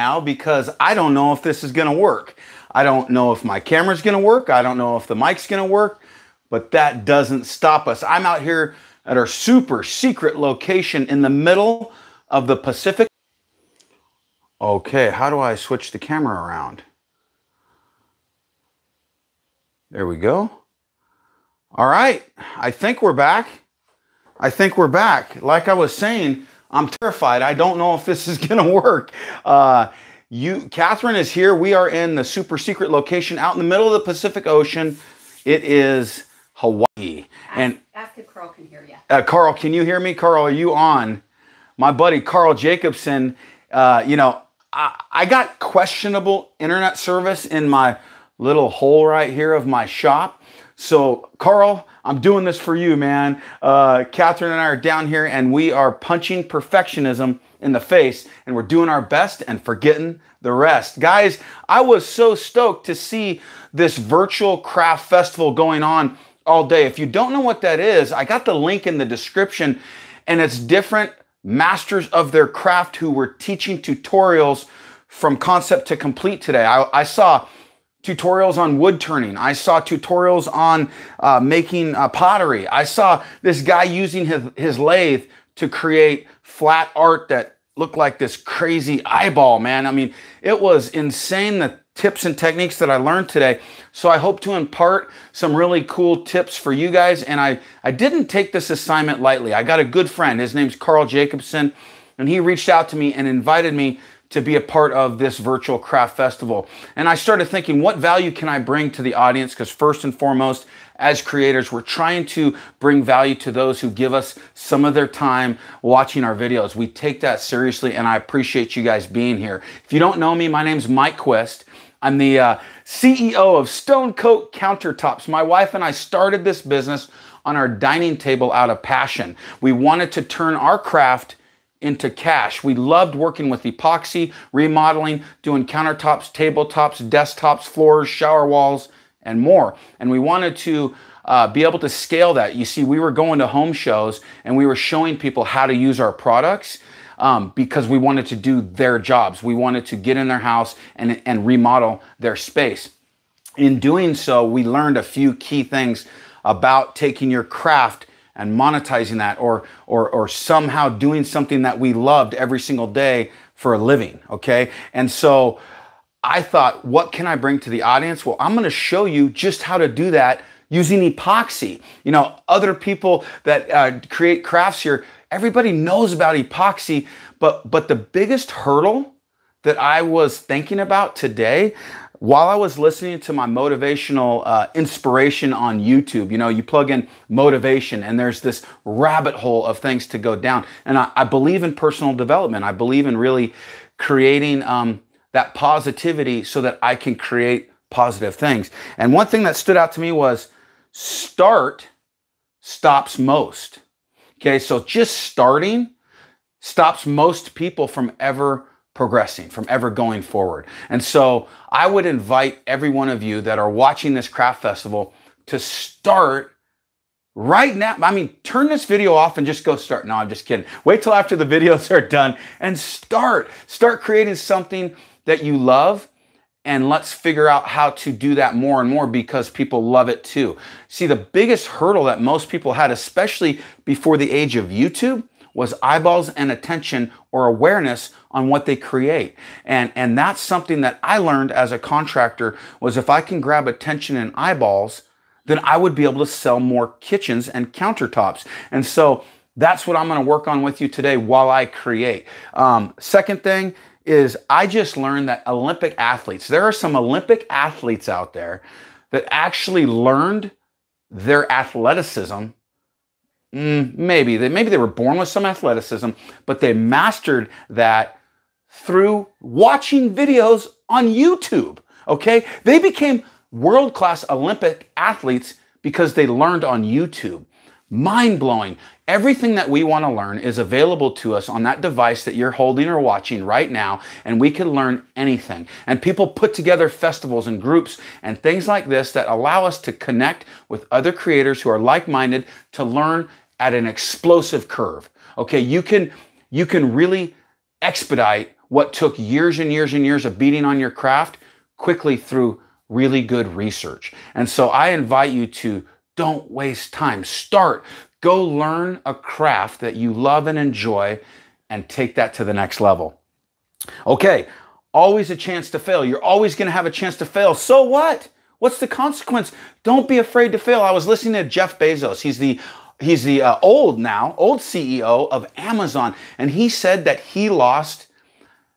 now because I don't know if this is going to work. I don't know if my camera's going to work. I don't know if the mic's going to work, but that doesn't stop us. I'm out here at our super secret location in the middle of the Pacific. Okay, how do I switch the camera around? There we go. All right, I think we're back. I think we're back. Like I was saying, I'm terrified. I don't know if this is gonna work. Catherine is here. We are in the super secret location out in the middle of the Pacific Ocean. It is Hawaii. And ask if Carl can hear you. Carl, can you hear me? Carl, are you on? My buddy Carl Jacobson, you know, I got questionable internet service in my little hole right here of my shop. So Carl, I'm doing this for you, man. Catherine and I are down here and we are punching perfectionism in the face and we're doing our best and forgetting the rest. Guys, I was so stoked to see this virtual craft festival going on all day. If you don't know what that is, I got the link in the description and it's different masters of their craft who were teaching tutorials from concept to complete today. I saw tutorials on wood turning. I saw tutorials on making pottery. I saw this guy using his lathe to create flat art that looked like this crazy eyeball, man. I mean, it was insane, the tips and techniques that I learned today. So I hope to impart some really cool tips for you guys. And I didn't take this assignment lightly. I got a good friend. His name's Carl Jacobson. And he reached out to me and invited me to be a part of this virtual craft festival. And I started thinking, what value can I bring to the audience? Because first and foremost, as creators, we're trying to bring value to those who give us some of their time watching our videos. We take that seriously, and I appreciate you guys being here. If you don't know me, my name's Mike Quist. I'm the CEO of Stone Coat Countertops. My wife and I started this business on our dining table out of passion. We wanted to turn our craft into cash. We loved working with epoxy, remodeling, doing countertops, tabletops, desktops, floors, shower walls, and more. And we wanted to be able to scale that. You see, we were going to home shows and we were showing people how to use our products because we wanted to do their jobs. We wanted to get in their house and remodel their space. In doing so, we learned a few key things about taking your craft and monetizing that or somehow doing something that we loved every single day for a living, okay? And so I thought, what can I bring to the audience? Well, I'm gonna show you just how to do that using epoxy. You know, other people that create crafts here, everybody knows about epoxy, but the biggest hurdle that I was thinking about today while I was listening to my motivational inspiration on YouTube. You know, you plug in motivation and there's this rabbit hole of things to go down. And I believe in personal development. I believe in really creating that positivity so that I can create positive things. And one thing that stood out to me was start stops most. Okay, so just starting stops most people from ever progressing, from ever going forward. And so I would invite every one of you that are watching this craft festival to start right now. I mean, turn this video off and just go start. No, I'm just kidding. Wait till after the videos are done and start. Start creating something that you love, and let's figure out how to do that more and more because people love it too. See, the biggest hurdle that most people had, especially before the age of YouTube, was eyeballs and attention or awareness on what they create. And that's something that I learned as a contractor was if I can grab attention and eyeballs, then I would be able to sell more kitchens and countertops. And so that's what I'm gonna work on with you today while I create. Second thing is I just learned that Olympic athletes, there are some Olympic athletes out there that actually learned their athleticism. Maybe they were born with some athleticism, but they mastered that through watching videos on YouTube, okay? They became world-class Olympic athletes because they learned on YouTube. Mind-blowing. Everything that we want to learn is available to us on that device that you're holding or watching right now, and we can learn anything. And people put together festivals and groups and things like this that allow us to connect with other creators who are like-minded to learn at an explosive curve. Okay, you can really expedite what took years and years and years of beating on your craft quickly through really good research. And so I invite you to don't waste time. Start. Go learn a craft that you love and enjoy and take that to the next level. Okay, always a chance to fail. You're always going to have a chance to fail. So what? What's the consequence? Don't be afraid to fail. I was listening to Jeff Bezos. He's the old CEO of Amazon. And he said that he lost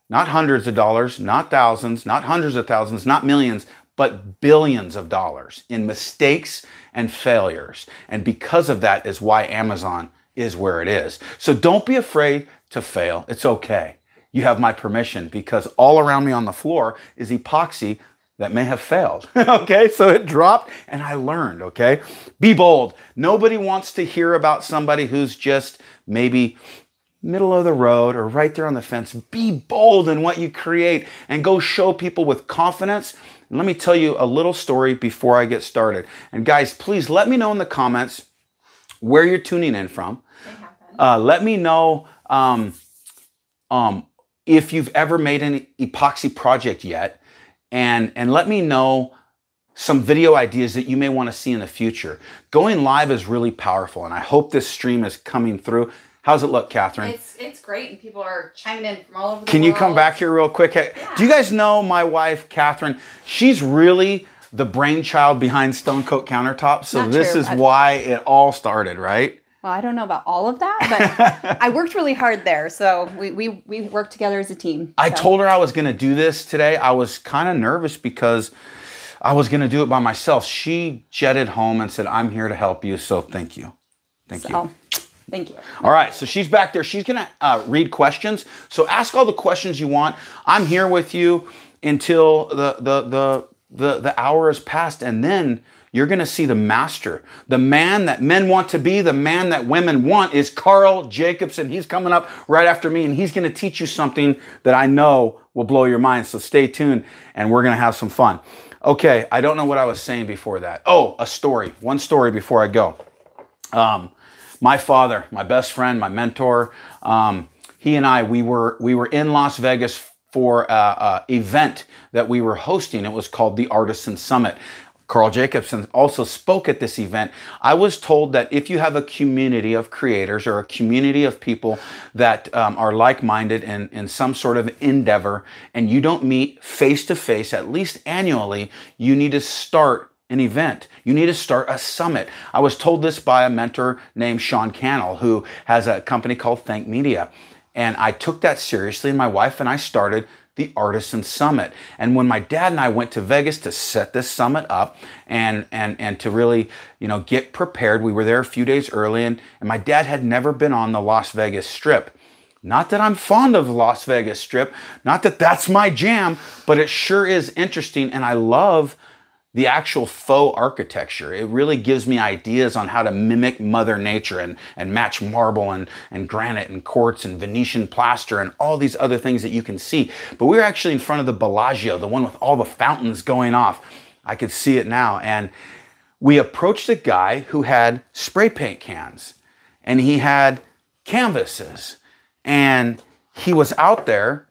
not hundreds of dollars, not thousands, not hundreds of thousands, not millions, but billions of dollars in mistakes and failures. And because of that is why Amazon is where it is. So don't be afraid to fail. It's okay. You have my permission because all around me on the floor is epoxy that may have failed. Okay, so it dropped and I learned, okay? Be bold. Nobody wants to hear about somebody who's just maybe middle of the road or right there on the fence. Be bold in what you create and go show people with confidence. And let me tell you a little story before I get started. And guys, please let me know in the comments where you're tuning in from. Let me know if you've ever made an epoxy project yet, and let me know some video ideas that you may want to see in the future. Going live is really powerful, and I hope this stream is coming through. How's it look, Catherine? It's great, and people are chiming in from all over the world. Can you come back here real quick? Yeah. Do you guys know my wife, Catherine? She's really the brainchild behind Stone Coat Countertops, so this is why it all started, right? Well, I don't know about all of that, but I worked really hard there. So we worked together as a team. So. I told her I was going to do this today. I was kind of nervous because I was going to do it by myself. She jetted home and said, I'm here to help you. So thank you. Thank you. All right. So she's back there. She's going to read questions. So ask all the questions you want. I'm here with you until the hour is past. And then you're going to see the master, the man that men want to be, the man that women want is Carl Jacobson. He's coming up right after me, and he's going to teach you something that I know will blow your mind. So stay tuned, and we're going to have some fun. Okay, I don't know what I was saying before that. Oh, a story. One story before I go. My father, my best friend, my mentor, he and I, we were in Las Vegas for an event that we were hosting. It was called the Artisan Summit. Carl Jacobson also spoke at this event. I was told that if you have a community of creators or a community of people that are like-minded in some sort of endeavor and you don't meet face-to-face at least annually, you need to start an event. You need to start a summit. I was told this by a mentor named Sean Cannell, who has a company called Think Media. And I took that seriously, and my wife and I started the Artisan Summit. And when my dad and I went to Vegas to set this summit up and to really, you know, get prepared, we were there a few days early, and my dad had never been on the Las Vegas Strip. Not that I'm fond of the Las Vegas Strip, not that that's my jam, but it sure is interesting, and I love the actual faux architecture. It really gives me ideas on how to mimic Mother Nature and match marble and granite and quartz and Venetian plaster and all these other things that you can see. But we were actually in front of the Bellagio, the one with all the fountains going off. I could see it now. And we approached a guy who had spray paint cans and he had canvases. And he was out there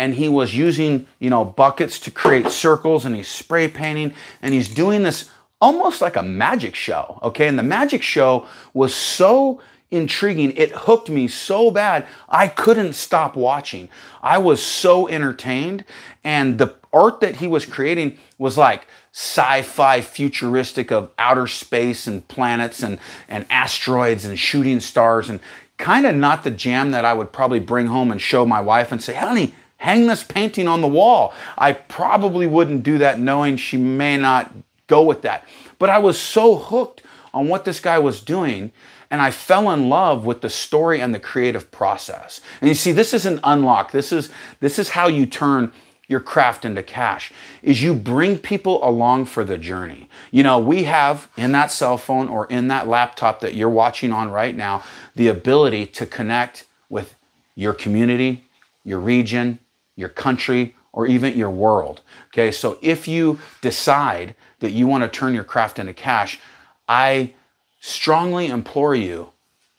and he was using, you know, buckets to create circles, and he's spray painting, and he's doing this almost like a magic show, okay? And the magic show was so intriguing. It hooked me so bad, I couldn't stop watching. I was so entertained, and the art that he was creating was like sci-fi futuristic of outer space and planets and asteroids and shooting stars, and kind of not the jam that I would probably bring home and show my wife and say, honey, hang this painting on the wall. I probably wouldn't do that knowing she may not go with that. But I was so hooked on what this guy was doing, and I fell in love with the story and the creative process. And you see, this is an unlock. This is how you turn your craft into cash, is you bring people along for the journey. You know, we have in that cell phone or in that laptop that you're watching on right now, the ability to connect with your community, your region, your country, or even your world. Okay, so if you decide that you want to turn your craft into cash, I strongly implore you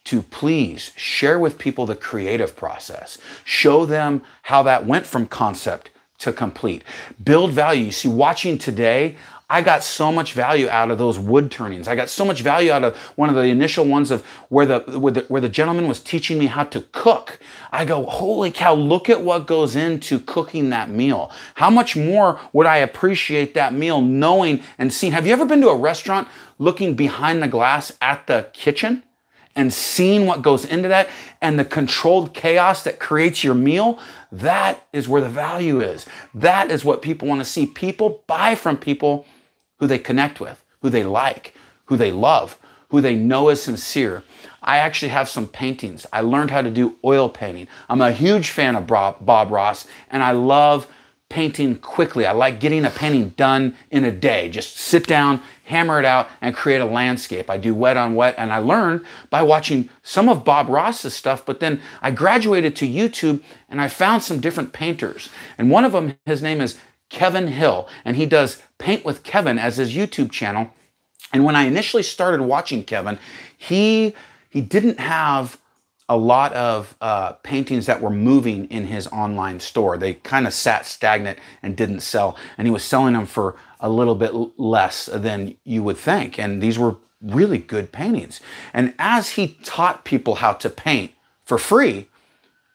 to please share with people the creative process. Show them how that went from concept to complete. Build value. You see, watching today, I got so much value out of those wood turnings. I got so much value out of one of the initial ones of where the gentleman was teaching me how to cook. I go, holy cow, look at what goes into cooking that meal. How much more would I appreciate that meal knowing and seeing? Have you ever been to a restaurant looking behind the glass at the kitchen and seeing what goes into that and the controlled chaos that creates your meal? That is where the value is. That is what people want to see. People buy from people who they connect with, who they like, who they love, who they know is sincere. I actually have some paintings. I learned how to do oil painting. I'm a huge fan of Bob Ross, and I love painting quickly. I like getting a painting done in a day. Just sit down, hammer it out, and create a landscape. I do wet on wet, and I learned by watching some of Bob Ross's stuff, but then I graduated to YouTube, and I found some different painters. And one of them, his name is Kevin Hill, and he does Paint with Kevin as his YouTube channel. And when I initially started watching Kevin, he didn't have a lot of paintings that were moving in his online store. They kind of sat stagnant and didn't sell, and he was selling them for a little bit less than you would think. And these were really good paintings. And as he taught people how to paint for free,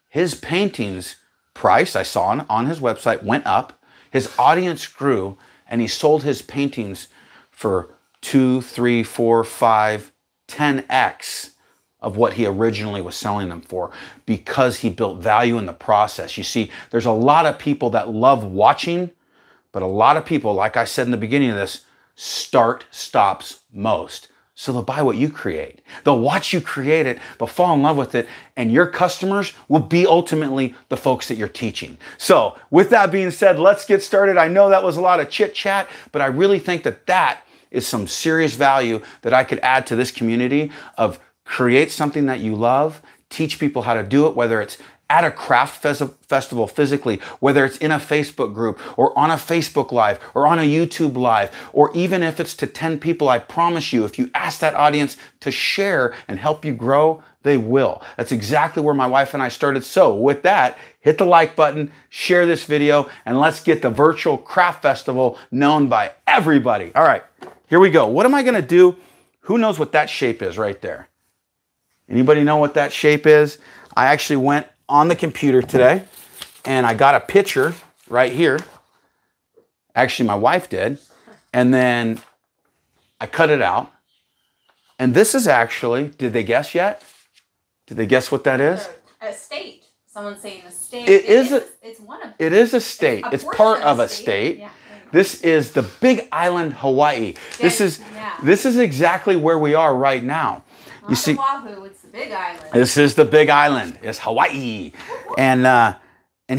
his paintings price, I saw on his website, went up. His audience grew, and he sold his paintings for 2, 3, 4, 5, 10x of what he originally was selling them for, because he built value in the process. You see, there's a lot of people that love watching, but a lot of people, like I said in the beginning of this, start stops most. So they'll buy what you create. They'll watch you create it, they'll fall in love with it, and your customers will be ultimately the folks that you're teaching. So with that being said, let's get started. I know that was a lot of chit chat, but I really think that that is some serious value that I could add to this community of create something that you love, teach people how to do it, whether it's at a craft festival physically, whether it's in a Facebook group or on a Facebook Live or on a YouTube Live, or even if it's to 10 people, I promise you, if you ask that audience to share and help you grow, they will. That's exactly where my wife and I started. So with that, hit the like button, share this video, and let's get the Virtual Craft Festival known by everybody. All right, here we go. What am I gonna do? Who knows what that shape is right there? Anybody know what that shape is? I actually went on the computer today and I got a picture right here. Actually, my wife did. And then I cut it out. And this is actually, did they guess yet? Did they guess what that is? A state. Someone's saying a state. It's one of them. It is a state. It's part of a state. Yeah. This is the Big Island, Hawaii. This is exactly where we are right now. You see, it's the Big Island. This is the Big Island. It's Hawaii. And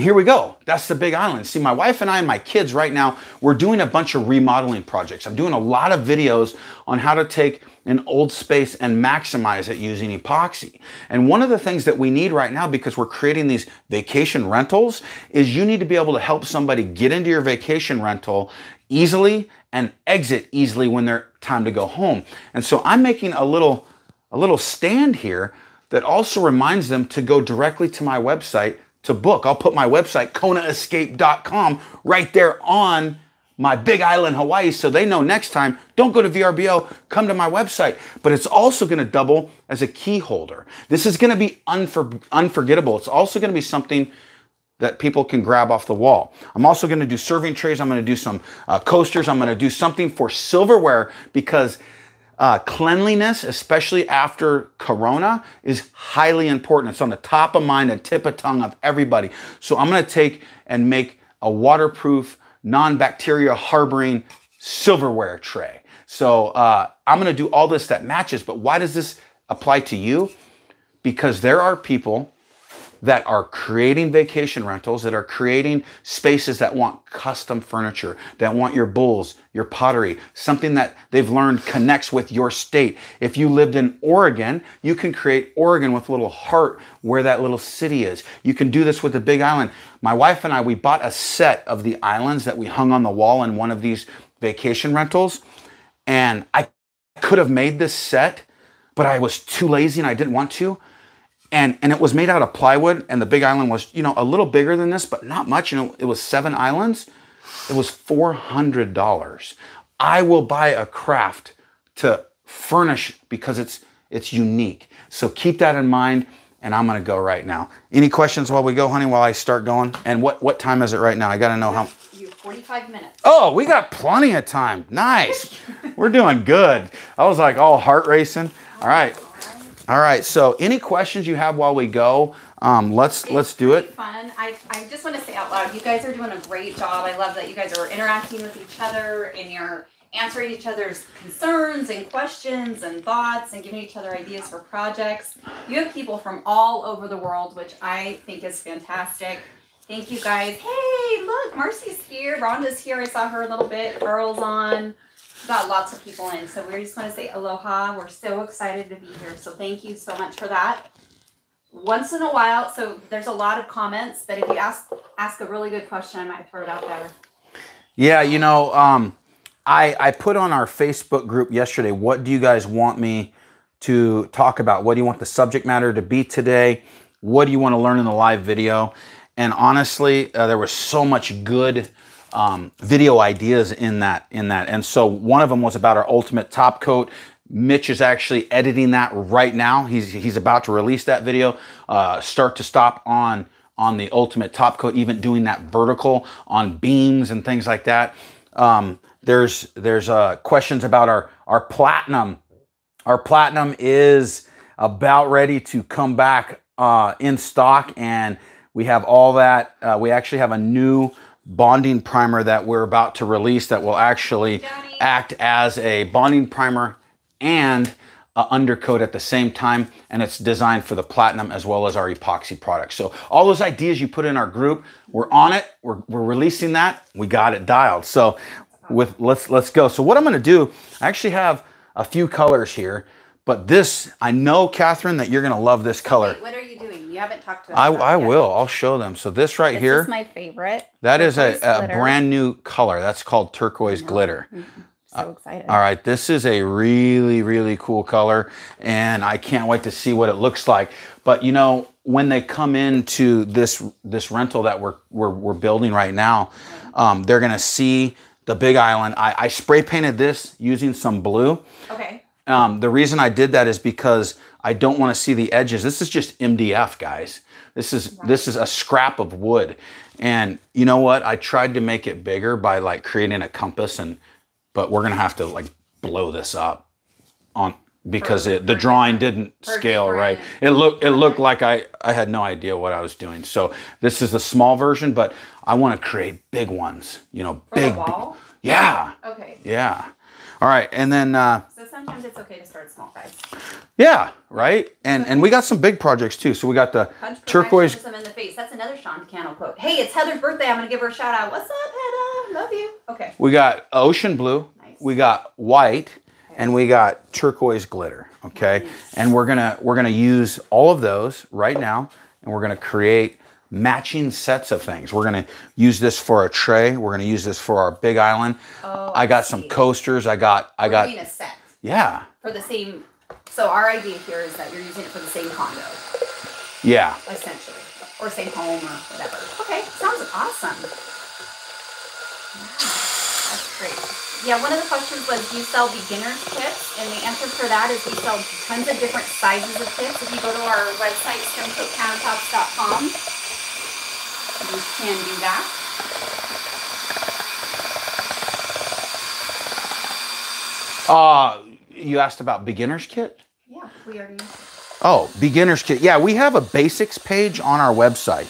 here we go. That's the Big Island. See, my wife and I and my kids right now, we're doing a bunch of remodeling projects. I'm doing a lot of videos on how to take an old space and maximize it using epoxy. And one of the things that we need right now, because we're creating these vacation rentals, is you need to be able to help somebody get into your vacation rental easily and exit easily when they're time to go home. And so I'm making a little stand here that also reminds them to go directly to my website to book. I'll put my website, KonaEscape.com, right there on my Big Island, Hawaii, so they know next time, don't go to VRBO, come to my website. But it's also gonna double as a key holder. This is gonna be unforgettable. It's also gonna be something that people can grab off the wall. I'm also gonna do serving trays. I'm gonna do some coasters. I'm gonna do something for silverware, because cleanliness, especially after Corona, is highly important. It's on the top of mind and tip of tongue of everybody. So I'm gonna take and make a waterproof, non-bacteria harboring silverware tray. So I'm gonna do all this that matches, but why does this apply to you? Because there are people that are creating vacation rentals, that are creating spaces that want custom furniture, that want your bowls, your pottery, something that they've learned connects with your state. If you lived in Oregon, you can create Oregon with a little heart where that little city is. You can do this with the Big Island. My wife and I, we bought a set of the islands that we hung on the wall in one of these vacation rentals. And I could have made this set but I was too lazy and I didn't want to. And it was made out of plywood, and the big island was, you know, a little bigger than this, but not much. You know, it was 7 islands. It was $400. I will buy a craft to furnish because it's unique. So keep that in mind, and I'm gonna go right now. Any questions while we go, honey, while I start going? And what time is it right now? I gotta know how. You have 45 minutes. Oh, we got plenty of time. Nice. We're doing good. I was like all heart racing. All right. All right, so any questions you have while we go, let's do it. Fun. I just want to say out loud, you guys are doing a great job. I love that you guys are interacting with each other and you're answering each other's concerns and questions and thoughts and giving each other ideas for projects. You have people from all over the world, which I think is fantastic. Thank you guys. Hey, look, Marcy's here. Rhonda's here. I saw her a little bit. Carl's on. Got lots of people in, so we just want to say aloha. We're so excited to be here, so thank you so much for that. Once in a while, so there's a lot of comments, but if you ask a really good question, I might throw it out there. Yeah, you know, I put on our Facebook group yesterday, what do you guys want me to talk about? What do you want the subject matter to be today? What do you want to learn in the live video? And honestly, there was so much good video ideas in that, and so one of them was about our ultimate top coat. Mitch is actually editing that right now. He's about to release that video, start to stop on the ultimate top coat, even doing that vertical on beams and things like that. There's questions about our platinum. Our platinum is about ready to come back in stock, and we have all that. We actually have a new bonding primer that we're about to release that will actually act as a bonding primer and a undercoat at the same time, and it's designed for the platinum as well as our epoxy products. So all those ideas you put in our group, we're on it. We're releasing that. We got it dialed. So with let's go. So what I'm going to do, I actually have a few colors here, but this, I know, Catherine, that you're going to love this color. Wait, what are you doing? You haven't talked to them. I will. I'll show them. So this right here. This is my favorite. That is a brand new color. That's called turquoise glitter. So excited. All right. This is a really, really cool color, and I can't wait to see what it looks like. But, you know, when they come into this rental that we're building right now, they're going to see the big island. I spray painted this using some blue. Okay. The reason I did that is because I don't want to see the edges. This is just MDF, guys. This is a scrap of wood. And you know what? I tried to make it bigger by like creating a compass, but we're going to have to like blow this up on because the drawing didn't scale right. It looked like I had no idea what I was doing. So this is a small version, but I want to create big ones, you know, big. Yeah. Okay. Yeah. All right, and then so sometimes it's okay to start small, guys. Yeah, right. And we got some big projects too. So we got the turquoise. Punch in the face. That's another Sean Cannell quote. Hey, it's Heather's birthday. I'm gonna give her a shout out. What's up, Heather? Love you. Okay. We got ocean blue. Nice. We got white, okay. And we got turquoise glitter. Okay. Nice. And we're gonna use all of those right now, and we're gonna create matching sets of things. We're going to use this for a tray. We're going to use this for our big island. Oh, I got some coasters. I got a set. Yeah. For the same. So our idea here is that you're using it for the same condo. Yeah. Essentially. Or same home or whatever. Okay. Sounds awesome. Wow. That's great. Yeah. One of the questions was, do you sell beginner's kits? And the answer for that is we sell tons of different sizes of kits. If you go to our website, stonecoatcountertops.com, you can do that. You asked about beginner's kit? Yeah, we already used it. Oh, beginner's kit. Yeah, we have a basics page on our website.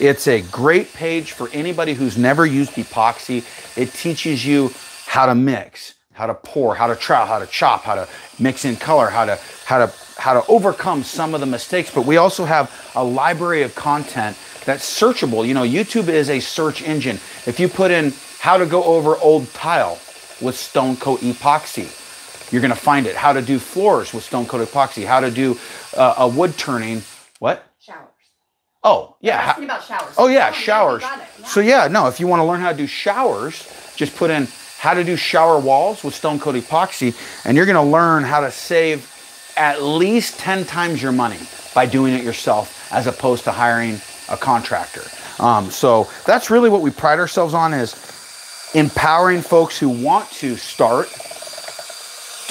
It's a great page for anybody who's never used epoxy. It teaches you how to mix, how to pour, how to trowel, how to chop, how to mix in color, how to overcome some of the mistakes. But we also have a library of content that's searchable. You know, YouTube is a search engine. If you put in how to go over old tile with Stone Coat Epoxy, you're going to find it. How to do floors with Stone Coat Epoxy. How to do a wood turning. What? Showers. Oh, yeah. I'm asking about showers. Oh, yeah, showers. Got it. Yeah. So, yeah, no, if you want to learn how to do showers, just put in how to do shower walls with Stone Coat Epoxy, and you're going to learn how to save at least 10 times your money by doing it yourself as opposed to hiring a contractor. So that's really what we pride ourselves on, is empowering folks who want to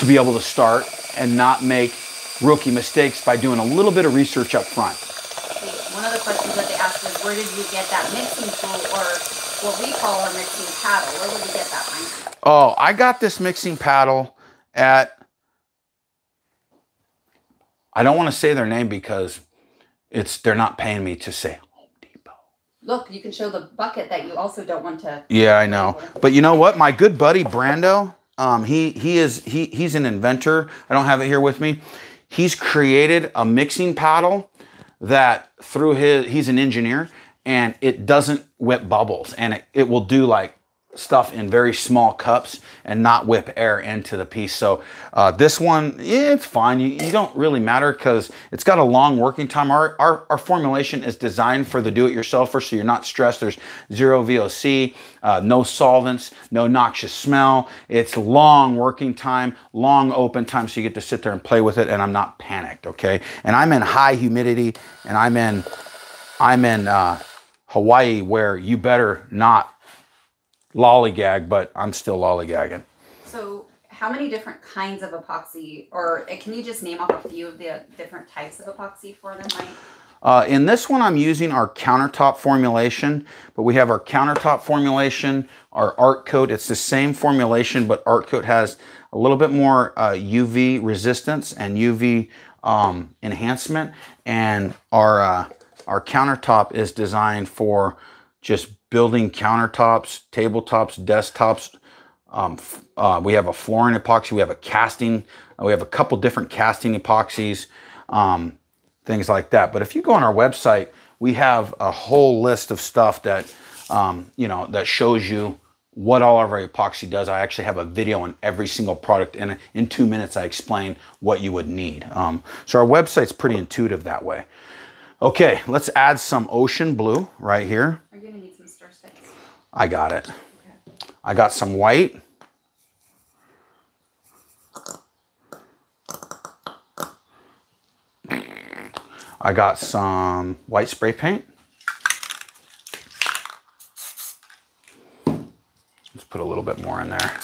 be able to start and not make rookie mistakes by doing a little bit of research up front. One of the questions that they asked was, where did you get that mixing tool, or what we call a mixing paddle? Where did you get that one? Oh, I got this mixing paddle at, I don't want to say their name because they're not paying me to say Home Depot. Look, you can show the bucket that you also don't want to. Yeah, I know. But you know what? My good buddy Brando, he's an inventor. I don't have it here with me. He's created a mixing paddle that through he's an engineer, and it doesn't whip bubbles, and it will do like stuff in very small cups and not whip air into the piece. So this one, it's fine. You don't really matter because it's got a long working time. Our formulation is designed for the do-it-yourselfer, so you're not stressed. There's zero VOC, no solvents, no noxious smell. It's long working time, long open time, so you get to sit there and play with it, and I'm not panicked, okay? And I'm in high humidity, and I'm in Hawaii, where you better not lollygag, but I'm still lollygagging. So how many different kinds of epoxy, or can you just name off a few of the different types of epoxy for them, Mike? In this one, I'm using our countertop formulation, but we have our countertop formulation, our art coat. It's the same formulation, but art coat has a little bit more UV resistance and UV enhancement. And our countertop is designed for just building countertops, tabletops, desktops. We have a flooring epoxy, we have a casting, we have a couple different casting epoxies, things like that. But if you go on our website, we have a whole list of stuff that, you know, that shows you what all of our epoxy does. I actually have a video on every single product, and in 2 minutes I explain what you would need. So our website's pretty intuitive that way. Okay, let's add some ocean blue right here. Are you going to need some stir sticks? I got it. Okay. I got some white. I got some white spray paint. Let's put a little bit more in there.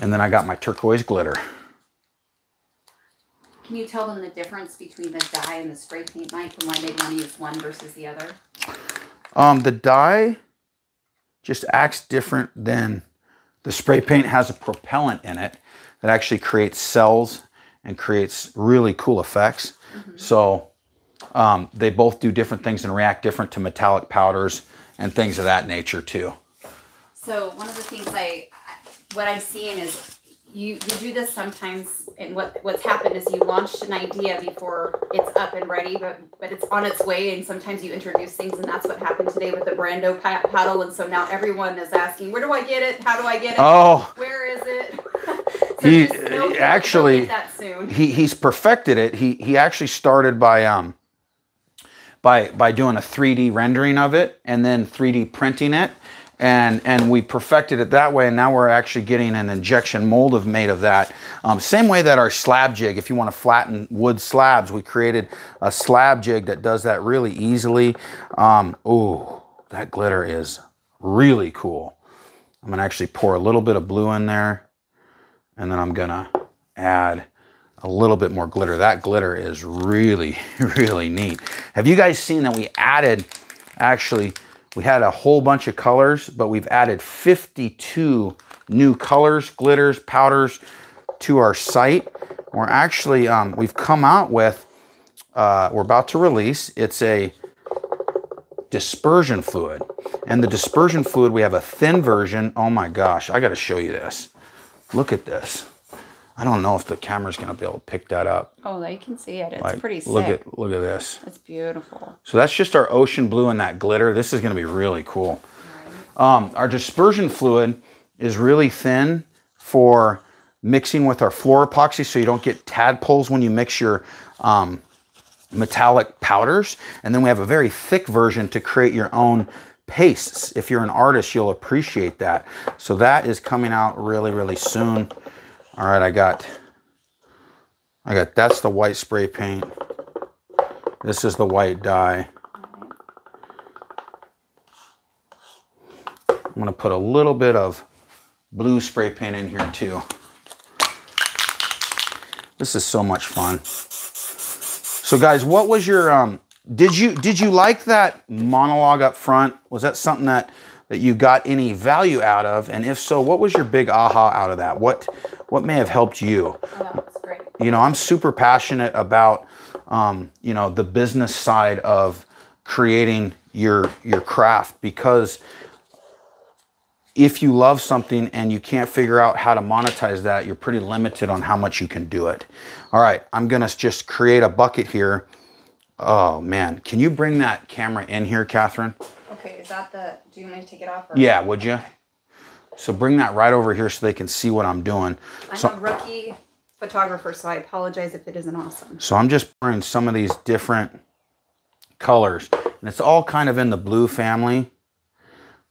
And then I got my turquoise glitter. Can you tell them the difference between the dye and the spray paint, Mike, and why they want to use one versus the other? The dye just acts different than the spray paint. Has a propellant in it that actually creates cells and creates really cool effects. Mm-hmm. So they both do different things and react different to metallic powders and things of that nature too. So one of the things what I'm seeing is, You do this sometimes, and what's happened is you launched an idea before it's up and ready, but it's on its way, and sometimes you introduce things, and that's what happened today with the Brando paddle, and so now everyone is asking, where do I get it? How do I get it? Oh, where is it? So he's perfected it. He actually started by doing a 3D rendering of it and then 3D printing it. And we perfected it that way, and now we're actually getting an injection mold made of that. Same way that our slab jig, if you want to flatten wood slabs, we created a slab jig that does that really easily. Oh, that glitter is really cool. I'm going to actually pour a little bit of blue in there, and then I'm going to add a little bit more glitter. That glitter is really, really neat. Have you guys seen that we added, actually, we had a whole bunch of colors, but we've added 52 new colors, glitters, powders to our site. We're actually, we've come out with, we're about to release, it's a dispersion fluid. And the dispersion fluid, we have a thin version. Oh my gosh, I got to show you this. Look at this. I don't know if the camera's going to be able to pick that up. Oh, they can see it. It's like, pretty sick. Look at this. It's beautiful. So that's just our ocean blue and that glitter. This is going to be really cool. Right. Our dispersion fluid is really thin for mixing with our floor epoxy, so you don't get tadpoles when you mix your metallic powders. And then we have a very thick version to create your own pastes. If you're an artist, you'll appreciate that. So that is coming out really, really soon. All right, I got I got, that's the white spray paint. This is the white dye. I'm going to put a little bit of blue spray paint in here too. This is so much fun. So guys, what was your, did you like that monologue up front? Was that something that, you got any value out of? And if so, what was your big aha out of that? What may have helped you? Oh, that's great. You know, I'm super passionate about, you know, the business side of creating your craft, because if you love something and you can't figure out how to monetize that, you're pretty limited on how much you can do it. All right, I'm gonna just create a bucket here. Oh man, can you bring that camera in here, Catherine? Okay, is that the, do you want me to take it off? Or yeah, would you? So bring that right over here so they can see what I'm doing. I'm a rookie photographer, so I apologize if it isn't awesome. So I'm just pouring some of these different colors, and it's all kind of in the blue family.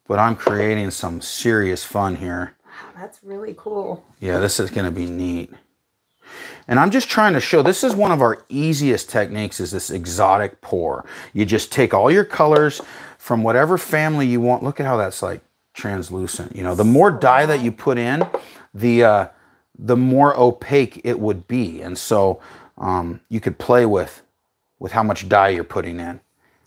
But I'm creating some serious fun here. Wow, that's really cool. Yeah, this is gonna be neat. And I'm just trying to show, this is one of our easiest techniques, is this exotic pour. You just take all your colors from whatever family you want. Look at how that's like translucent. You know, the more dye that you put in, the more opaque it would be. And so you could play with how much dye you're putting in.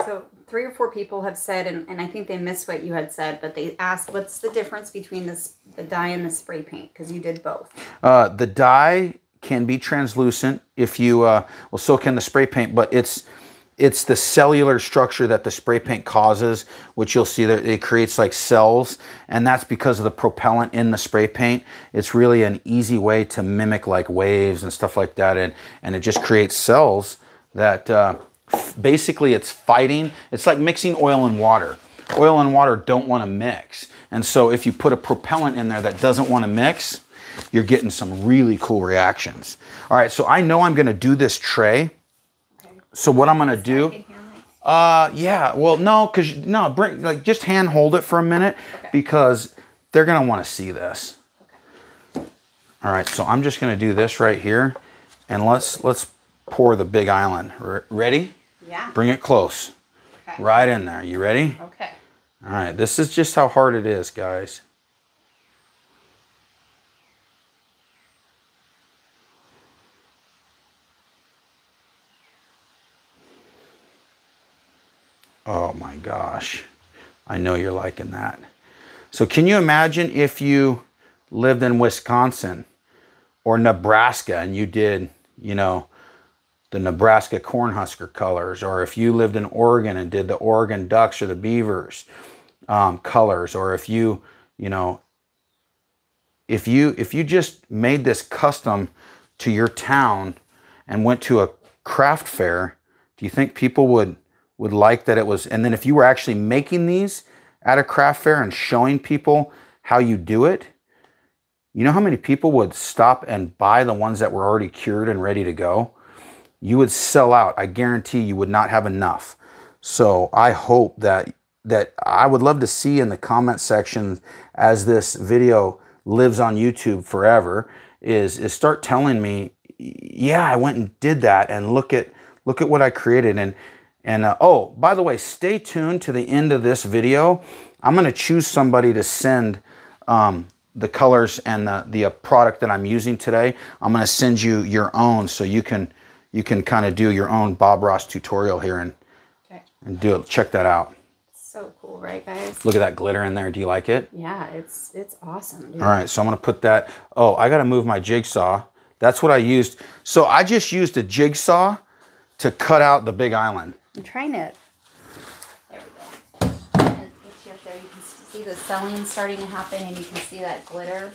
So 3 or 4 people have said, and I think they missed what you had said, but they asked, what's the difference between this, the dye and the spray paint? Because you did both. The dye can be translucent if you, well, so can the spray paint, but it's the cellular structure that the spray paint causes, which you'll see that it creates like cells, and that's because of the propellant in the spray paint. It's really an easy way to mimic like waves and stuff like that, and it just creates cells that... basically it's fighting, it's like mixing oil and water. Oil and water don't want to mix, and so if you put a propellant in there that doesn't want to mix, you're getting some really cool reactions. All right, so I know I'm going to do this tray. So what I'm going to do, yeah, well, no, because no, bring, like, just hand hold it for a minute, because they're going to want to see this. All right, so I'm just going to do this right here, and let's pour the big island. Ready? Yeah. Bring it close. Okay. Right in there. You ready? Okay. All right. This is just how hard it is, guys. Oh my gosh. I know you're liking that. So can you imagine if you lived in Wisconsin or Nebraska and you did, you know, the Nebraska Cornhusker colors, or if you lived in Oregon and did the Oregon Ducks or the Beavers colors, or if you, you know, if you just made this custom to your town and went to a craft fair, do you think people would like that it was? And then if you were actually making these at a craft fair and showing people how you do it, you know how many people would stop and buy the ones that were already cured and ready to go? You would sell out. I guarantee you would not have enough. So I hope that I would love to see in the comment section, as this video lives on YouTube forever, is start telling me, yeah, I went and did that, and look at what I created. And oh, by the way, stay tuned to the end of this video. I'm going to choose somebody to send the colors and the product that I'm using today. I'm going to send you your own, so you can kind of do your own Bob Ross tutorial here and do it. Check that out. So cool, right, guys? Look at that glitter in there. Do you like it? Yeah, it's awesome, dude. All right, so I'm going to put that. Oh, I got to move my jigsaw. That's what I used. So I just used a jigsaw to cut out the big island. I'm trying it. There we go. And it's right there. You can see the selling starting to happen, and you can see that glitter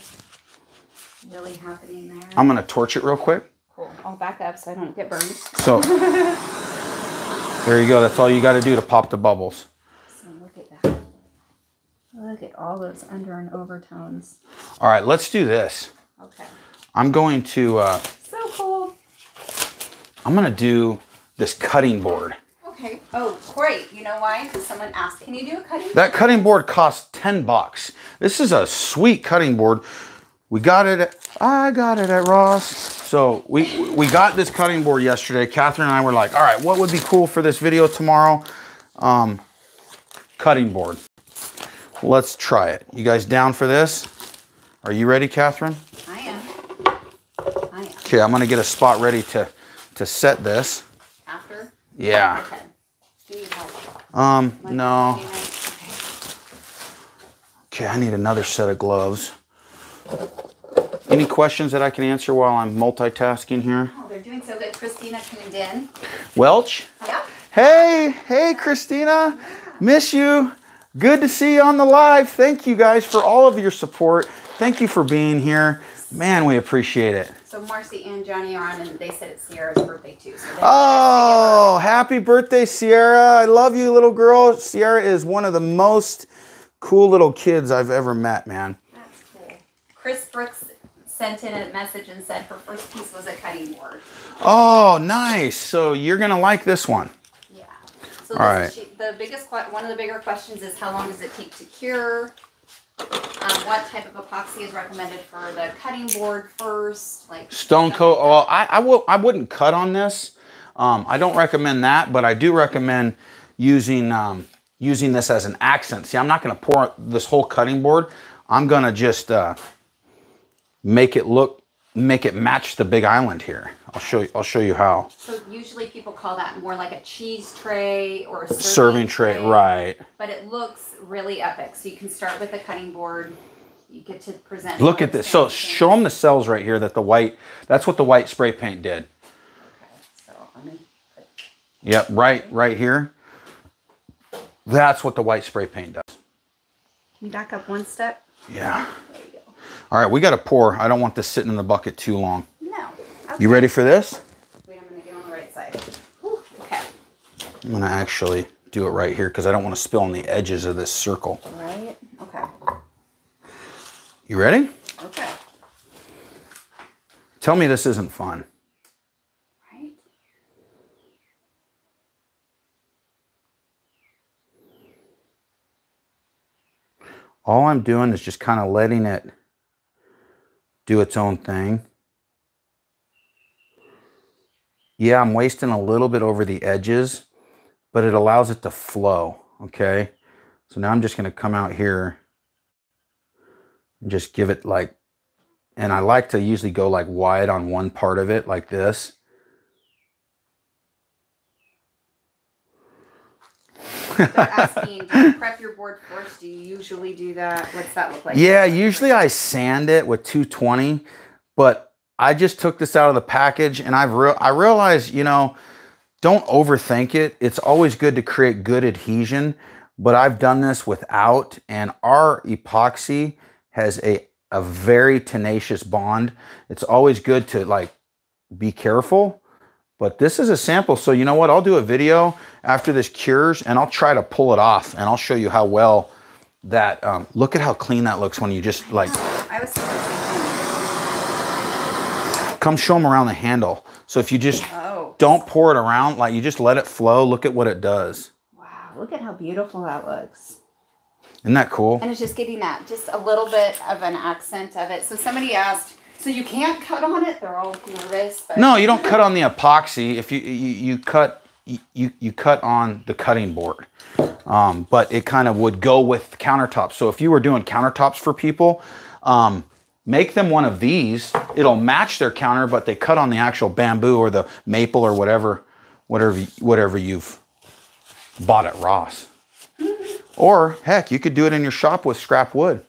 really happening there. I'm going to torch it real quick. Cool. I'll back up so I don't get burned. So there you go. That's all you got to do to pop the bubbles. So look at that. Look at all those under and overtones. All right, let's do this. Okay. I'm going to. So cool. I'm going to do this cutting board. Okay. Oh, great. You know why? Because someone asked, "Can you do a cutting board?" That cutting board costs $10. This is a sweet cutting board. We got it. I got it at Ross. So we got this cutting board yesterday. Catherine and I were like, all right, what would be cool for this video tomorrow? Cutting board. Let's try it. You guys down for this? Are you ready, Catherine? I am. I am. Okay, I'm gonna get a spot ready to set this. After? Yeah. Okay. Do you help? No. Okay, I need another set of gloves. Any questions that I can answer while I'm multitasking here? Oh, they're doing so good. Christina tuned in. Welch? Yeah. Hey, Christina. Miss you. Good to see you on the live. Thank you guys for all of your support. Thank you for being here. Man, we appreciate it. So Marcy and Johnny are on, and they said it's Sierra's birthday too. So oh, happy birthday, Sierra. I love you, little girl. Sierra is one of the most cool little kids I've ever met, man. That's cool. Chris Brooks sent in a message and said her first piece was a cutting board. Oh, nice. So you're going to like this one. So all right. One of the bigger questions is how long does it take to cure? What type of epoxy is recommended for the cutting board first? Like Stone Coat. Well, I wouldn't cut on this. I don't recommend that, but I do recommend using using this as an accent. See, I'm not going to pour this whole cutting board. I'm going to just make it match the big island here. I'll show you how. So usually people call that more like a cheese tray or a serving tray, right? But it looks really epic. So you can start with a cutting board. You get to present. Look at this. So show them the cells right here that the white. That's what the white spray paint did. Okay, so let me put. Yep, right here. That's what the white spray paint does. Can you back up one step? Yeah. There you go. All right, we got to pour. I don't want this sitting in the bucket too long. You ready for this? Wait, I'm going to get on the right side. Ooh, okay. I'm going to actually do it right here because I don't want to spill on the edges of this circle. Right? Okay. You ready? Okay. Tell me this isn't fun. Right? All I'm doing is just kind of letting it do its own thing. Yeah, I'm wasting a little bit over the edges, but it allows it to flow, okay? So now I'm just going to come out here and just give it like, and I like to usually go like wide on one part of it like this. They're asking, do you prep your board first? Do you usually do that? What's that look like? Yeah, usually I sand it with 220, but I just took this out of the package and I realized, you know, don't overthink it. It's always good to create good adhesion, but I've done this without, and our epoxy has a very tenacious bond. It's always good to like be careful, but this is a sample. So you know what? I'll do a video after this cures and I'll try to pull it off and I'll show you how well that, look at how clean that looks when you just like. I was come show them around the handle. So if you just don't pour it around, like you just let it flow, look at what it does. Wow, look at how beautiful that looks. Isn't that cool? And it's just getting that, just a little bit of an accent of it. So somebody asked, so you can't cut on it? They're all nervous. But no, you don't cut on the epoxy. If you cut on the cutting board. But it kind of would go with the countertops. So if you were doing countertops for people, make them one of these. It'll match their counter, but they cut on the actual bamboo or the maple or whatever you've bought at Ross. Or heck, you could do it in your shop with scrap wood.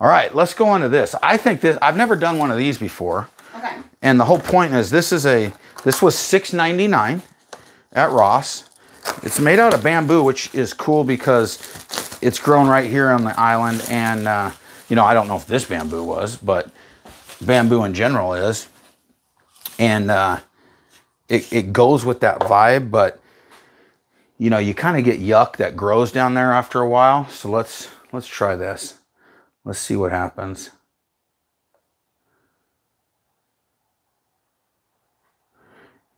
All right, let's go on to this. I think this, I've never done one of these before. Okay. And the whole point is this was $6.99 at Ross. It's made out of bamboo, which is cool because it's grown right here on the island, and you know, I don't know if this bamboo was, but bamboo in general is. And it goes with that vibe, but, you know, you kind of get yuck that grows down there after a while. So let's try this. Let's see what happens.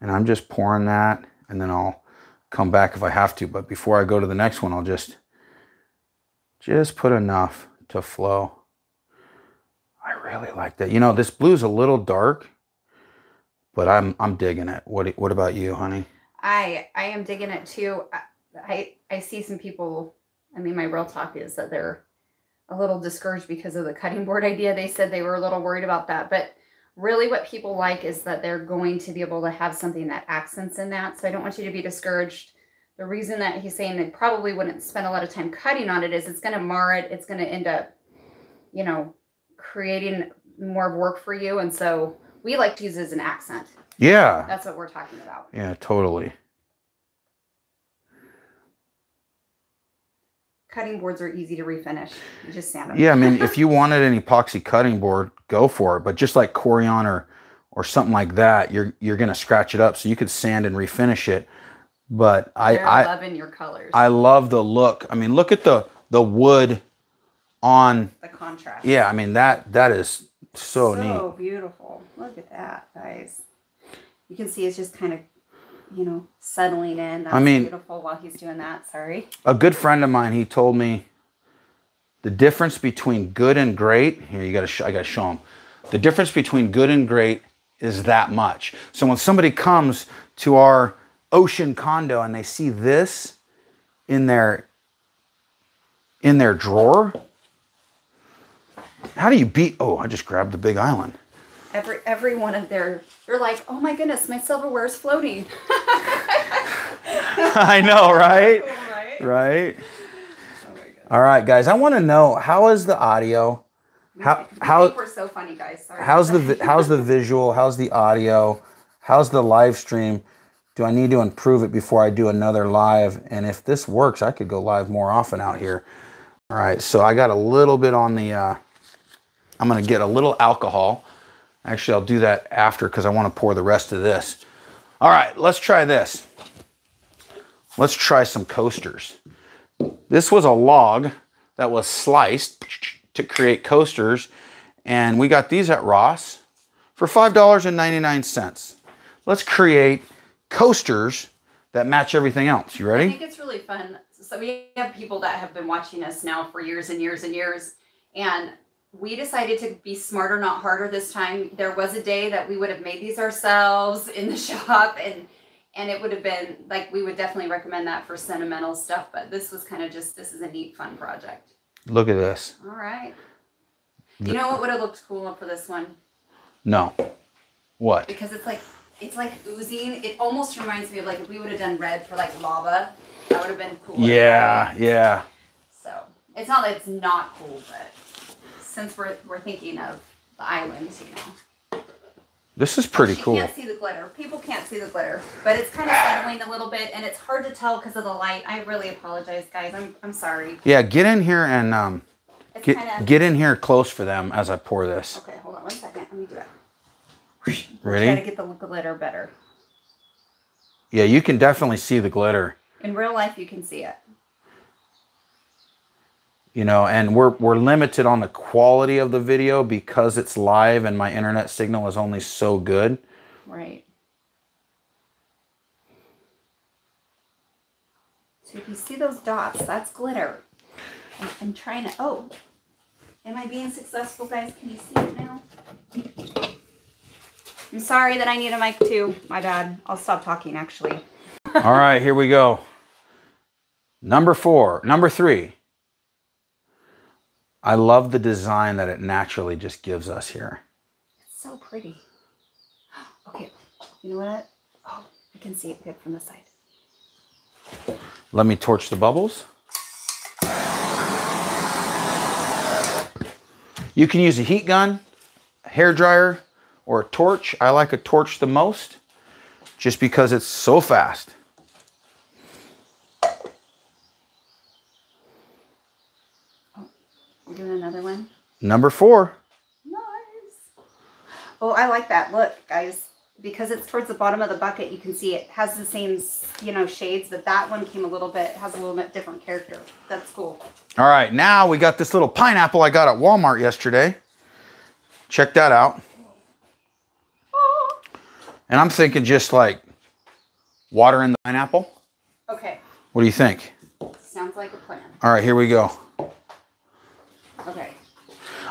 And I'm just pouring that, and then I'll come back if I have to. But before I go to the next one, I'll just put enough to flow. I really like that. You know, this blue's a little dark, but I'm digging it. What about you, honey? I am digging it too. I see some people, I mean, my real talk is that they're a little discouraged because of the cutting board idea. They said they were a little worried about that, but really what people like is that they're going to be able to have something that accents in that. So I don't want you to be discouraged. The reason that he's saying they probably wouldn't spend a lot of time cutting on it is it's going to mar it. It's going to end up, you know, creating more work for you. And so we like to use it as an accent. Yeah. That's what we're talking about. Yeah, totally. Cutting boards are easy to refinish. You just sand them. Yeah, I mean, if you wanted an epoxy cutting board, go for it. But just like Corian or something like that, you're going to scratch it up. So you could sand and refinish it. But I loving your colors. I love the look. I mean, look at the wood on the contrast. Yeah, I mean that is so neat. So beautiful. Look at that, guys. You can see it's just kind of, you know, settling in. That's, I mean, beautiful while he's doing that. Sorry. A good friend of mine, he told me the difference between good and great. Here, I gotta show him. The difference between good and great is that much. So when somebody comes to our ocean condo and they see this in their drawer, how do you beat? Oh, I just grabbed the big island. Every one of their, they're like, oh my goodness, my silverware is floating. I know, right? Right? Oh my goodness. All right, guys, I want to know, how is the audio? How we're so funny, guys. Sorry. How's the visual? How's the audio? How's the live stream? Do I need to improve it before I do another live? And if this works, I could go live more often out here. All right, so I got a little bit on the, I'm gonna get a little alcohol. Actually, I'll do that after because I want to pour the rest of this. All right, let's try this. Let's try some coasters. This was a log that was sliced to create coasters, and we got these at Ross for $5.99. Let's create coasters that match everything else. You ready? I think it's really fun. So we have people that have been watching us now for years and years and years, and we decided to be smarter, not harder this time. There was a day that we would have made these ourselves in the shop, and it would have been like, we would definitely recommend that for sentimental stuff, but this was kind of just, this is a neat, fun project. Look at this. All right. You know what would have looked cool for this one? No. What? Because it's like oozing. It almost reminds me of like if we would have done red for like lava, that would have been cool. Yeah, yeah. So it's not that it's not cool, but since we're thinking of the islands, you know. This is pretty cool. You can't see the glitter. People can't see the glitter, but it's kind of settling a little bit, and it's hard to tell because of the light. I really apologize, guys. I'm sorry. Yeah, get in here and get in here close for them as I pour this. Okay, hold on one second. Let me do it. Ready? Try to get the glitter better. Yeah, you can definitely see the glitter. In real life, you can see it. You know, and we're limited on the quality of the video because it's live and my internet signal is only so good. Right. So if you see those dots, that's glitter. I'm trying to, oh, am I being successful, guys? Can you see it now? I'm sorry that I need a mic too. My bad. I'll stop talking, actually. All right, here we go. Number three. I love the design that it naturally just gives us here. It's so pretty. Okay, you know what? Oh, I can see it good from the side. Let me torch the bubbles. You can use a heat gun, a hairdryer, or a torch. I like a torch the most just because it's so fast. We're doing another one. Number four. Nice. Oh, I like that. Look, guys, because it's towards the bottom of the bucket, you can see it has the same, you know, shades, but that one came a little bit, has a little bit different character. That's cool. All right, now we got this little pineapple I got at Walmart yesterday. Check that out. Oh. And I'm thinking just like water in the pineapple. Okay. What do you think? Sounds like a plan. All right, here we go. Okay.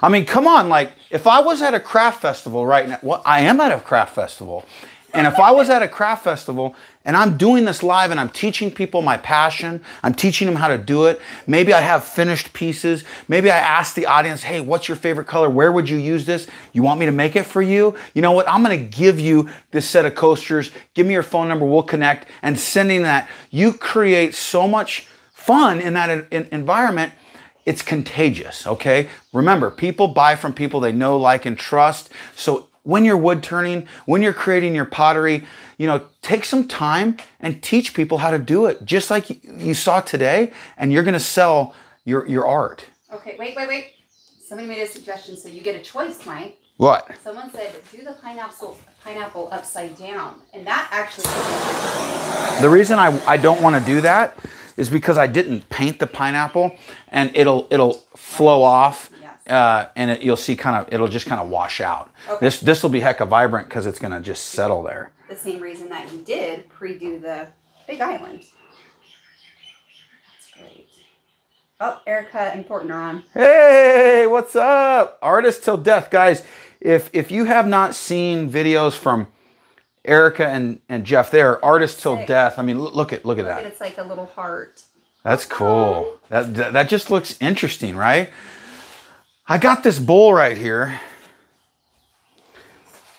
I mean, come on, like, if I was at a craft festival right now, well, I am at a craft festival. And if I was at a craft festival and I'm doing this live and I'm teaching people my passion, I'm teaching them how to do it, maybe I have finished pieces, maybe I ask the audience, hey, what's your favorite color? Where would you use this? You want me to make it for you? You know what? I'm gonna give you this set of coasters. Give me your phone number, we'll connect. And sending that, you create so much fun in that environment. It's contagious, okay? Remember, people buy from people they know, like, and trust. So when you're wood turning, when you're creating your pottery, you know, take some time and teach people how to do it, just like you saw today, and you're gonna sell your art. Okay, wait. Somebody made a suggestion, so you get a choice, Mike. What? Someone said, do the pineapple upside down, and that actually... The reason I don't wanna do that is because I didn't paint the pineapple, and it'll flow off, and you'll see it'll just kind of wash out. Okay. This will be hecka vibrant because it's gonna just settle there. The same reason that you did pre-do the big island. That's great. Oh, Erica and Fortner are on. Hey, what's up? Artists till death, guys. If you have not seen videos from Erica and Jeff, they're artists till death. I mean, look at that. It's like a little heart. That's cool. That just looks interesting, right? I got this bowl right here.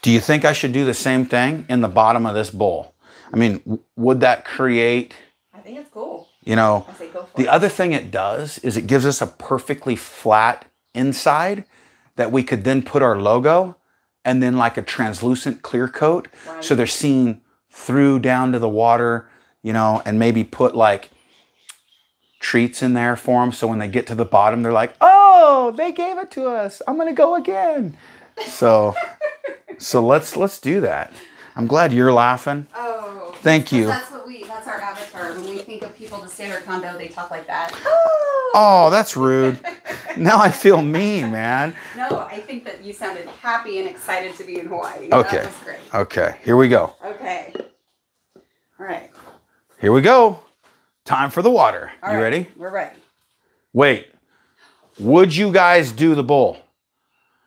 Do you think I should do the same thing in the bottom of this bowl? I mean, would that create? I think it's cool. You know, the other thing it does is it gives us a perfectly flat inside that we could then put our logo and then like a translucent clear coat. Right. So they're seeing through down to the water, you know, and maybe put like treats in there for them. So when they get to the bottom, they're like, oh, they gave it to us. I'm gonna go again. So, let's do that. I'm glad you're laughing. Oh, thank you. That's our avatar. When we think of people to stay in our condo, they talk like that. Oh, that's rude. Now I feel mean, man. No, I think that you sounded happy and excited to be in Hawaii. Okay. That was great. Okay, here we go. Okay. All right. Here we go. Time for the water. You ready? We're ready. Wait. Would you guys do the bowl?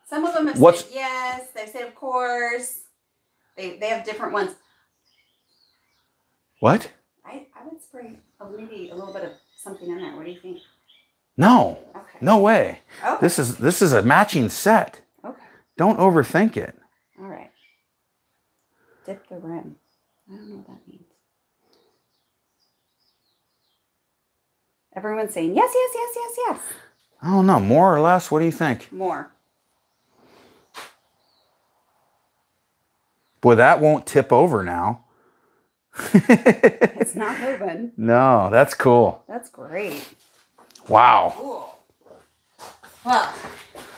Some of them have said yes. They've said, of course. They have different ones. What? I would spray maybe a little bit of something in there. What do you think? No, okay. No way. Oh. This is a matching set. Okay. Don't overthink it. All right. Dip the rim. I don't know what that means. Everyone's saying yes. I don't know. More or less? What do you think? More. Boy, that won't tip over now. It's not moving. No, that's cool. That's great. Wow. Cool. Well,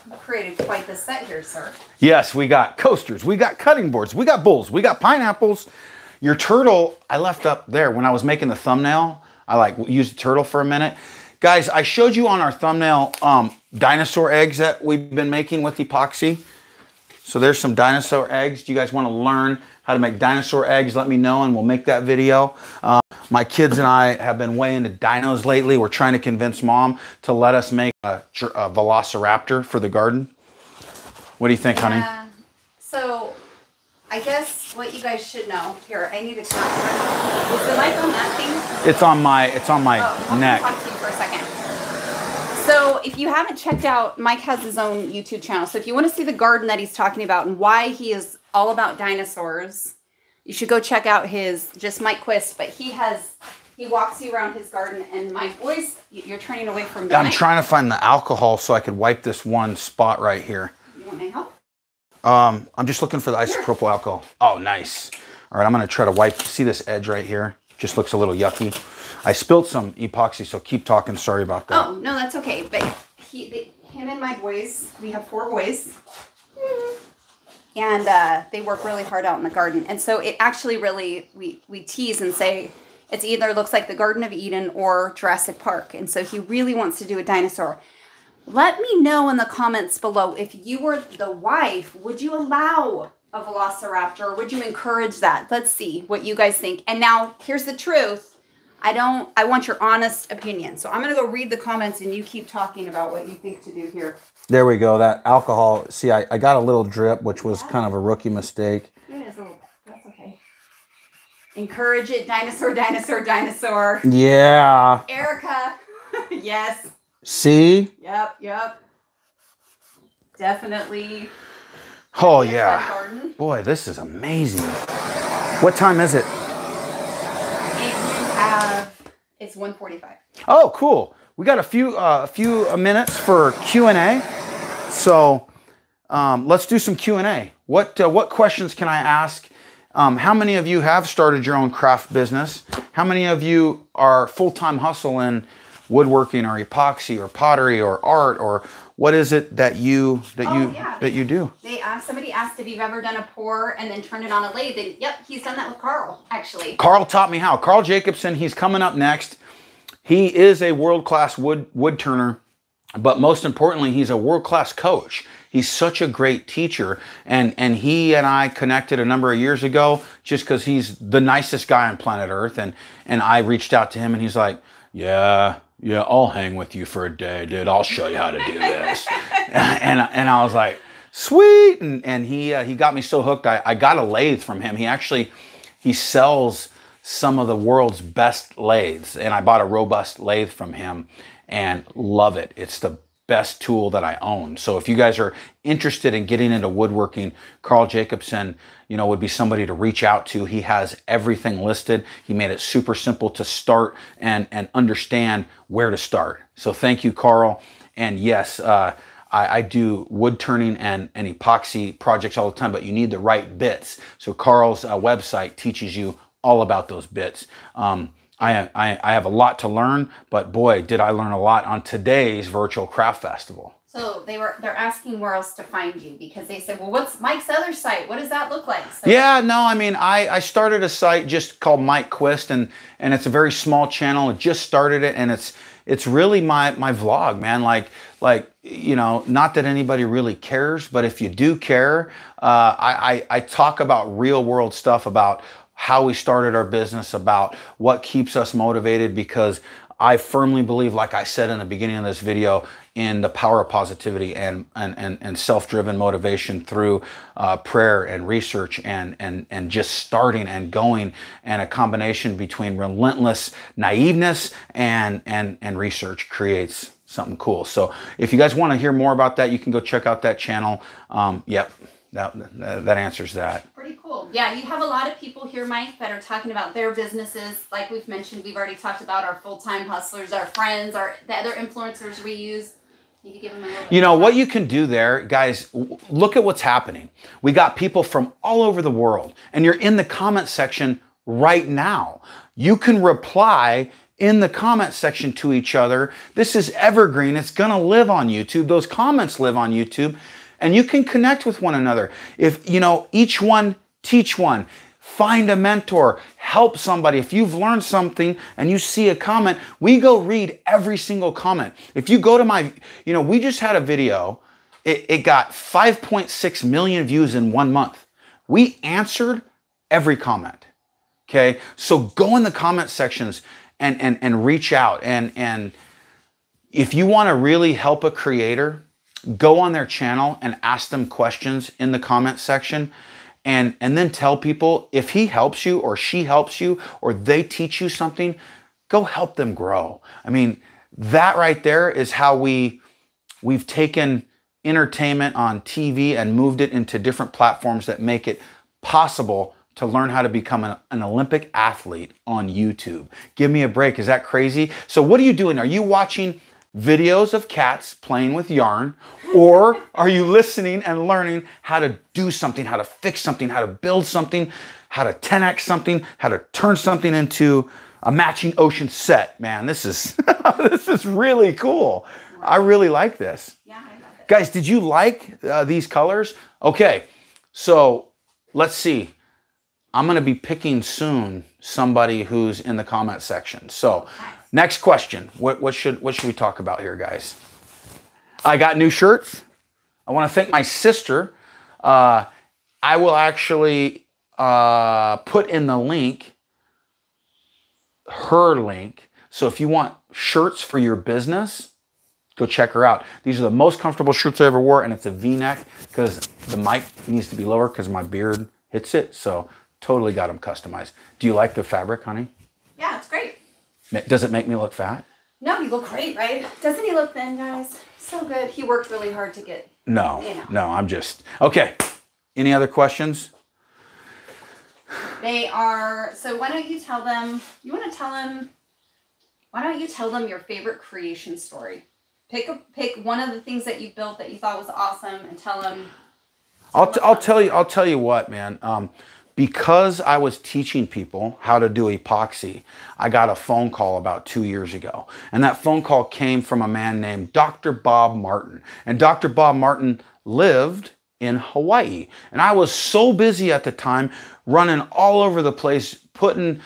you created quite the set here, sir. Yes, we got coasters, we got cutting boards, we got bowls, we got pineapples. Your turtle, I left up there when I was making the thumbnail. I like used the turtle for a minute. Guys, I showed you on our thumbnail dinosaur eggs that we've been making with epoxy. So there's some dinosaur eggs. Do you guys want to learn how to make dinosaur eggs? Let me know and we'll make that video. My kids and I have been way into dinos lately. We're trying to convince mom to let us make a velociraptor for the garden. What do you think, honey? So I guess what you guys should know here, I need to talk. Is the mic on that thing? It's on my neck. I'll talk to you for a second. So if you haven't checked out, Mike has his own YouTube channel. So if you want to see the garden that he's talking about and why he is all about dinosaurs, you should go check out his, just Mike Quist, but he walks you around his garden. And my voice, you're turning away from me. I'm trying to find the alcohol so I could wipe this one spot right here. You want my help? I'm just looking for the isopropyl alcohol. Oh, nice. All right, I'm going to try to wipe. See this edge right here? Just looks a little yucky. I spilled some epoxy, so keep talking. Sorry about that. Oh, no, that's okay. But him and my boys, we have 4 boys. And they work really hard out in the garden. And so it actually really, we tease and say, it's either looks like the Garden of Eden or Jurassic Park. And so he really wants to do a dinosaur. Let me know in the comments below, if you were the wife, would you allow a velociraptor? Would you encourage that? Let's see what you guys think. And now here's the truth. I want your honest opinion. So I'm going to go read the comments and you keep talking about what you think to do here. There we go. That alcohol. See, I got a little drip, which was kind of a rookie mistake. It is a little, that's okay. Encourage it. Dinosaur, dinosaur, dinosaur. Yeah. Erica. Yes. See? Yep, yep. Definitely. Oh, yeah. Boy, this is amazing. What time is it? It's 1:45. Oh, cool. We got a few minutes for Q&A, so let's do some Q&A. What questions can I ask? How many of you have started your own craft business? How many of you are full-time hustle in woodworking or epoxy or pottery or art, or what is it that you do? They somebody asked if you've ever done a pour and then turned it on a lathe, and yep, he's done that with Carl actually. Carl taught me how. Carl Jacobson, he's coming up next. He is a world-class wood turner, but most importantly, he's a world-class coach. He's such a great teacher, and he and I connected a number of years ago just because he's the nicest guy on planet Earth, and I reached out to him, and he's like, yeah, I'll hang with you for a day, dude. I'll show you how to do this. and I was like, sweet, and he got me so hooked. I got a lathe from him. He sells some of the world's best lathes, and I bought a robust lathe from him and love it. It's the best tool that I own. So if you guys are interested in getting into woodworking, Carl Jacobson, would be somebody to reach out to. He has everything listed. He made it super simple to start and understand where to start. So thank you, Carl. And yes, I do wood turning and epoxy projects all the time, but you need the right bits. So Carl's website teaches you all about those bits. I have a lot to learn, but boy, did I learn a lot on today's Virtual Craft Festival. So they're asking where else to find you, because they said, well, what's Mike's other site? What does that look like? So yeah, no, I mean, I started a site just called Mike Quist, and it's a very small channel. I just started it, and it's really my vlog, man. Like, not that anybody really cares, but if you do care, I talk about real world stuff, about how we started our business, about what keeps us motivated, because I firmly believe, like I said in the beginning of this video, in the power of positivity and self-driven motivation through prayer and research and just starting and going, and a combination between relentless naiveness and research creates something cool. So if you guys want to hear more about that, you can go check out that channel. Yep. That answers that. Pretty cool. Yeah, you have a lot of people here, Mike, that are talking about their businesses. Like we've mentioned, we've already talked about our full-time hustlers, our friends, the other influencers we use. You can give them a little bit. You know, what you can do there, guys, look at what's happening. We got people from all over the world, and you're in the comment section right now. You can reply in the comment section to each other. This is evergreen. It's going to live on YouTube. Those comments live on YouTube. And you can connect with one another. If, each one, teach one. Find a mentor. Help somebody. If you've learned something and you see a comment, we go read every single comment. If you go to my, we just had a video. It got 5.6 million views in 1 month. We answered every comment. Okay? So go in the comment sections and reach out. And if you want to really help a creator, go on their channel and ask them questions in the comment section, and then tell people if he helps you or she helps you or they teach you something, go help them grow. I mean, that right there is how we've taken entertainment on TV and moved it into different platforms that make it possible to learn how to become an Olympic athlete on YouTube. Give me a break. Is that crazy? So what are you doing? Are you watching videos of cats playing with yarn, or are you listening and learning how to do something, how to fix something, how to build something, how to 10x something, how to turn something into a matching ocean set? Man, this is this is really cool. I really like this. Yeah, I love it. Guys, did you like these colors? Okay, so let's see. I'm going to be picking soon somebody who's in the comment section. So next question, what should we talk about here, guys? I got new shirts. I want to thank my sister. I will actually put in the link, her link. So if you want shirts for your business, Go check her out. These are the most comfortable shirts I ever wore, and it's a V-neck because the mic needs to be lower because my beard hits it. So totally got them customized. Do you like the fabric, honey? Yeah, it's great. Does it make me look fat? No, you look great, right? Doesn't he look thin, guys? So good. He worked really hard to get. No, you know. No, I'm just okay. Any other questions? They are, so why don't you tell them, you want to tell them, why don't you tell them your favorite creation story? Pick one of the things that you built that you thought was awesome and tell them. I'll tell you what, man. Because I was teaching people how to do epoxy, I got a phone call about 2 years ago. And that phone call came from a man named Dr. Bob Martin. And Dr. Bob Martin lived in Hawaii. And I was so busy at the time, running all over the place, putting...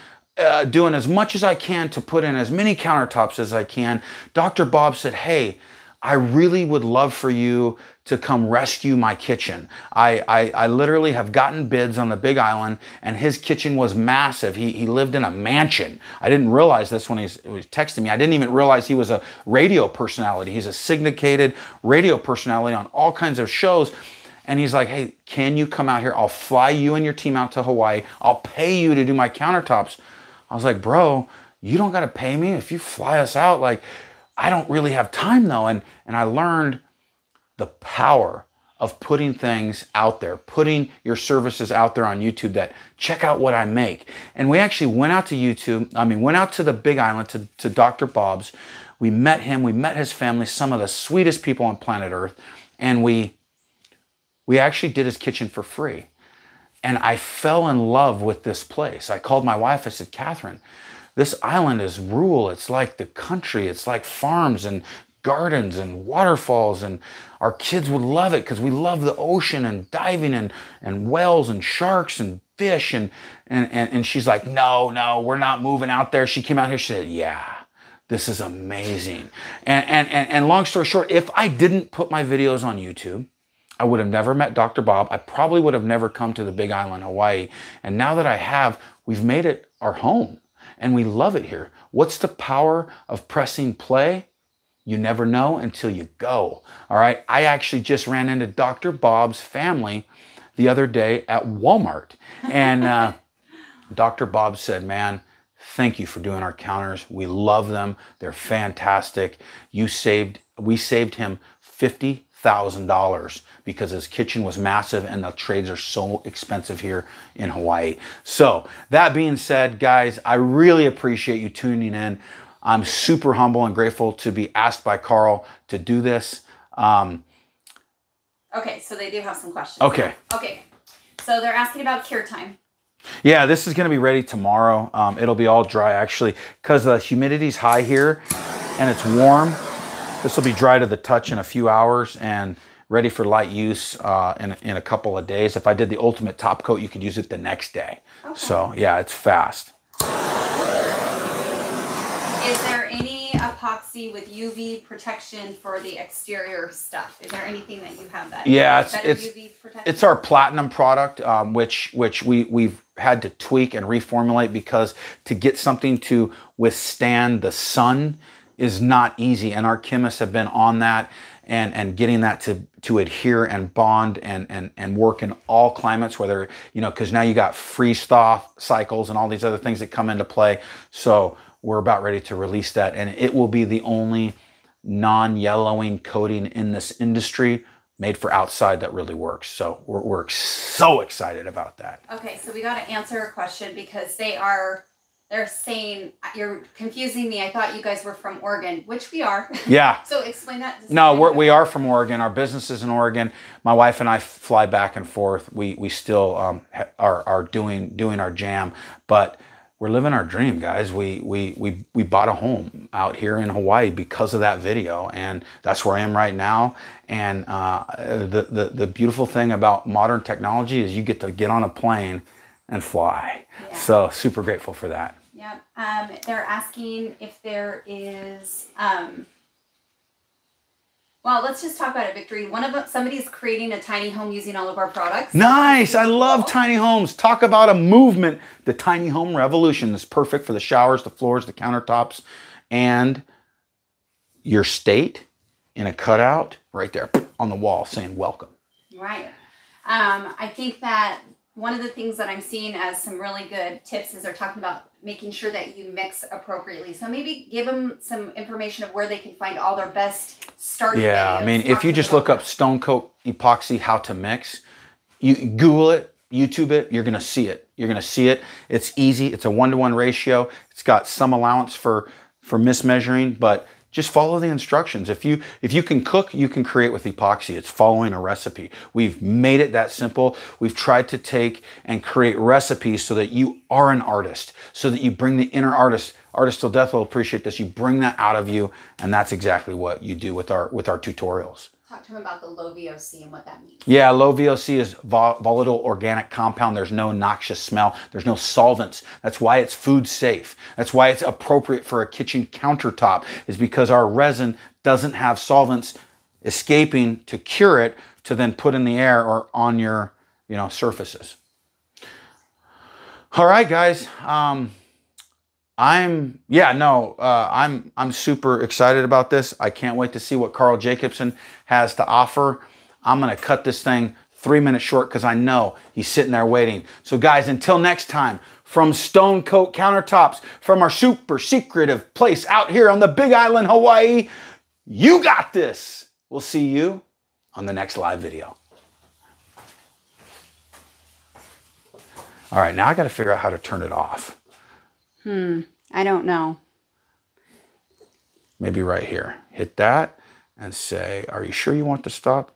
doing as much as I can to put in as many countertops as I can. Dr. Bob said, hey, I really would love for you to come rescue my kitchen. I literally have gotten bids on the Big Island, and his kitchen was massive. He lived in a mansion. I didn't realize this when he was texting me. I didn't even realize he was a radio personality. He's a syndicated radio personality on all kinds of shows. And he's like, hey, can you come out here? I'll fly you and your team out to Hawaii. I'll pay you to do my countertops. I was like, bro, you don't got to pay me if you fly us out. Like, I don't really have time though. And I learned the power of putting things out there, putting your services out there on YouTube, that check out what I make. And we actually went out to went out to the Big Island to Dr. Bob's. We met him, we met his family, some of the sweetest people on planet Earth. And we actually did his kitchen for free. And I fell in love with this place. I called my wife. I said, Catherine, this island is rural. It's like the country. It's like farms and gardens and waterfalls. And our kids would love it because we love the ocean and diving and whales and sharks and fish. And she's like, no, we're not moving out there. She came out here. She said, yeah, this is amazing. And long story short, if I didn't put my videos on YouTube, I would have never met Dr. Bob. I probably would have never come to the Big Island, Hawaii. And now that I have, we've made it our home and we love it here. What's the power of pressing play? You never know until you go. All right. I actually just ran into Dr. Bob's family the other day at Walmart. And Dr. Bob said, man, thank you for doing our counters. We love them. They're fantastic. We saved him $50,000 because his kitchen was massive and the trades are so expensive here in Hawaii. So that being said, guys, I really appreciate you tuning in. I'm super humble and grateful to be asked by Carl to do this. Okay, so they do have some questions. Okay, so they're asking about cure time. Yeah, this is going to be ready tomorrow. It'll be all dry actually because the humidity's high here and it's warm. This will be dry to the touch in a few hours and ready for light use in a couple of days. If I did the ultimate top coat, you could use it the next day. Okay. So yeah, it's fast. Is there any epoxy with UV protection for the exterior stuff? Is there anything that you have that? Yeah, it's our platinum product, which we've had to tweak and reformulate because to get something to withstand the sun is not easy, and our chemists have been on that and getting that to adhere and bond and work in all climates, whether, you know, because now you got freeze thaw cycles and all these other things that come into play. So we're about ready to release that, and it will be the only non-yellowing coating in this industry made for outside that really works. So we're so excited about that. Okay, so we got to answer a question because they're saying, you're confusing me. I thought you guys were from Oregon, which we are. Yeah. So explain that. No, we are from Oregon. Our business is in Oregon. My wife and I fly back and forth. We still are doing our jam, but we're living our dream, guys. We bought a home out here in Hawaii because of that video, and that's where I am right now. And the beautiful thing about modern technology is you get to get on a plane and fly. Yeah. So super grateful for that. Yep. They're asking if there is, well, let's just talk about it, Victory. Somebody's creating a tiny home using all of our products. Nice. I love tiny homes. Talk about a movement. The tiny home revolution is perfect for the showers, the floors, the countertops, and your state in a cutout right there on the wall saying welcome. Right. I think that one of the things that I'm seeing as some really good tips is they're talking about making sure that you mix appropriately. So maybe give them some information of where they can find all their best starting. Yeah, videos. I mean, if you just look up Stone Coat Epoxy, how to mix, you Google it, YouTube it, you're going to see it. You're going to see it. It's easy. It's a 1-to-1 ratio. It's got some allowance for mismeasuring, but just follow the instructions. If you can cook, you can create with epoxy. It's following a recipe. We've made it that simple. We've tried to take and create recipes so that you are an artist, so that you bring the inner artist. Artists Till Death will appreciate this. You bring that out of you, and that's exactly what you do with our tutorials. Talk to him about the low VOC and what that means. Yeah, low VOC is volatile organic compound. There's no noxious smell. There's no solvents. That's why it's food safe. That's why it's appropriate for a kitchen countertop, is because our resin doesn't have solvents escaping to cure it to then put in the air or on your, you know, surfaces. All right, guys. I'm super excited about this. I can't wait to see what Carl Jacobson has to offer. I'm going to cut this thing 3 minutes short because I know he's sitting there waiting. So guys, until next time, from Stone Coat Countertops, from our super secretive place out here on the Big Island, Hawaii, you got this. We'll see you on the next live video. All right, now I got to figure out how to turn it off. I don't know. Maybe right here. Hit that and say, are you sure you want to stop?